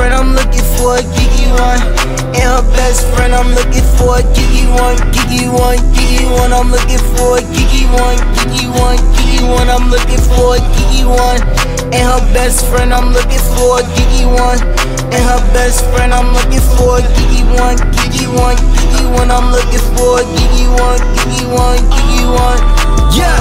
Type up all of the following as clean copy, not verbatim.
friend, I'm looking for a geeky one. And her best friend, I'm looking for a geeky one. Geeky one, geeky one, I'm looking for a geeky one. Geeky one, geeky one, I'm looking for a geeky one. And her best friend, I'm looking for a geeky one. And her best friend, I'm looking for a geeky one. Geeky one, geeky one, I'm looking for a geeky one. Geeky one, geeky one. Yeah.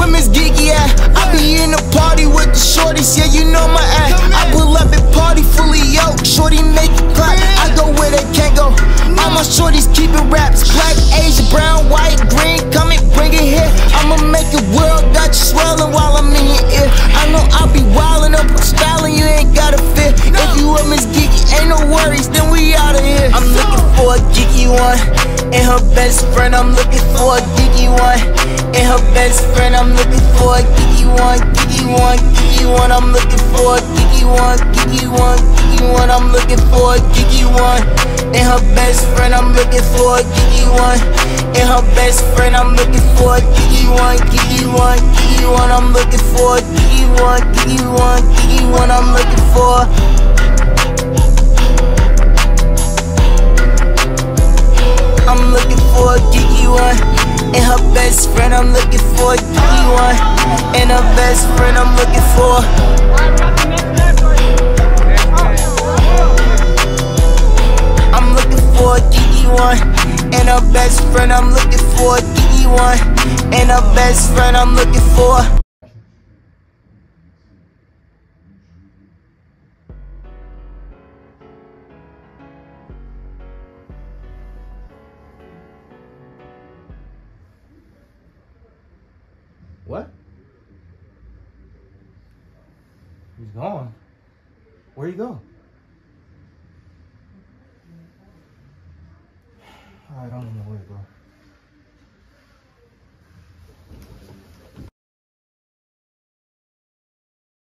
Women's geeky at? I be in the party with the shorties, yeah, you know my act. I pull up and party fully yoked, shorty make it clap. I go where they can't go, all my shorties keep it raps. Black, Asian, brown, white, green, come and bring it here. I'ma make a world that you swirling while I'm in your ear. I know I'll be wildin' up, styling, you ain't gotta fear. If you up Miss Geeky, ain't no worries, then we outta here. I'm looking for a geeky one, and her best friend, I'm looking for a geeky one. And her best friend, I'm looking for a geeky one, geeky one, geeky one. I'm looking for a geeky one, geeky one, geeky one. I'm looking for a geeky one. And her best friend, I'm looking for a geeky one. And her best friend, I'm looking for a geeky one, geeky one, geeky one. I'm looking for a geeky one, geeky one, geeky one. I'm looking for. I'm looking for a geeky one, and her best friend, I'm looking for a geeky one, and her best friend, I'm looking for. I'm looking for a geeky one. And her best friend, I'm looking for a geeky one. And her best friend, I'm looking for. What? He's gone. Where you go? I don't know where to go.